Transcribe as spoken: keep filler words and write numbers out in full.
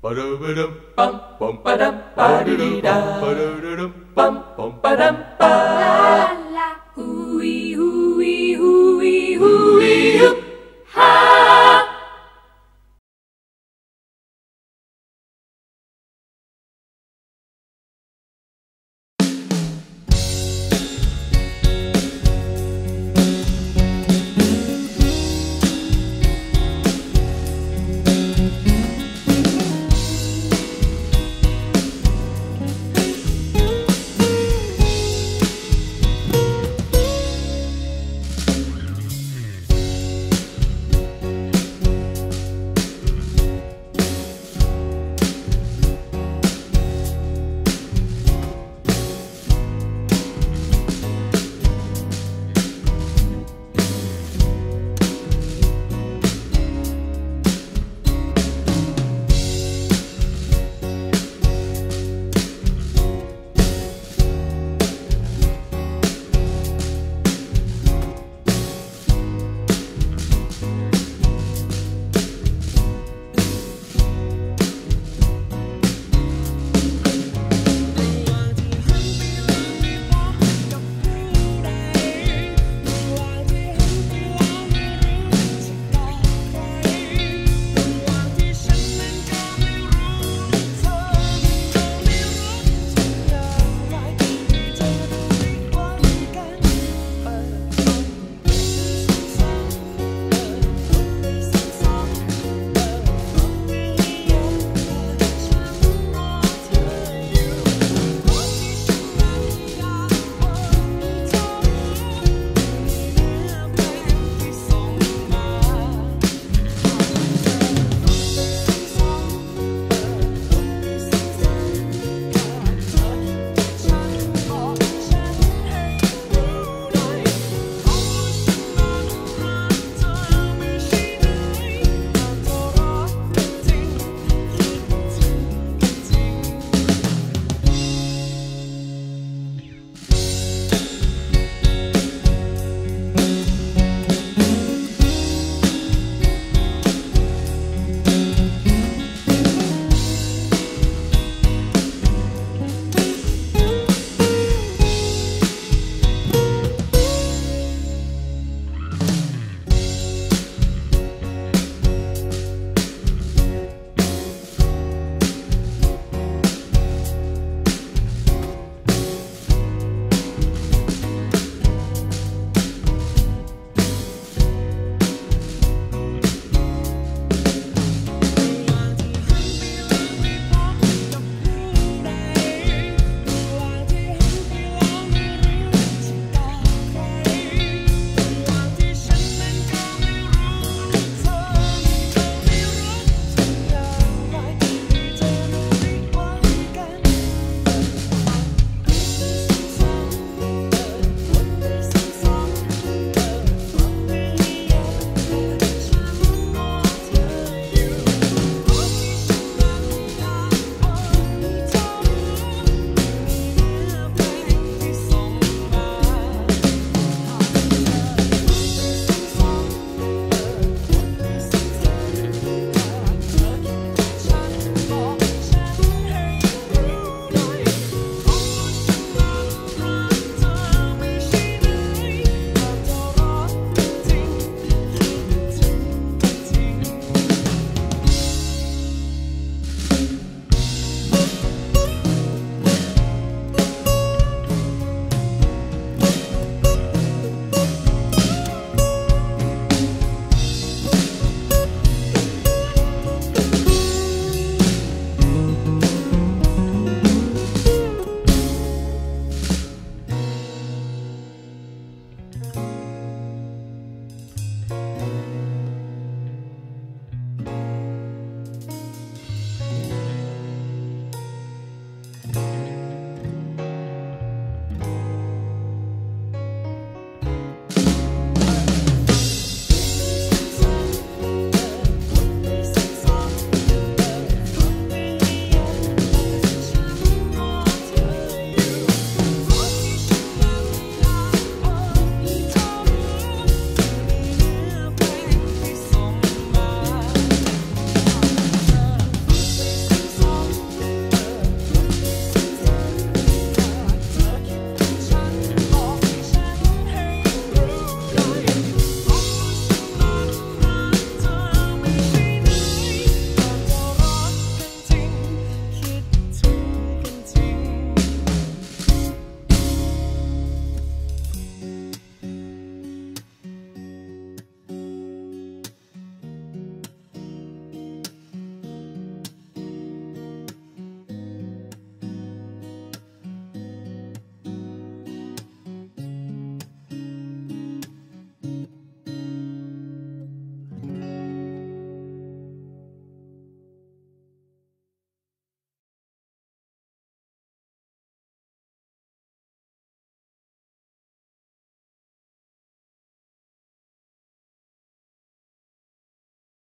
Ba-da-ba-da-bum-bum-ba-da-ba-da-da-da-bum-bum-ba-da-ba.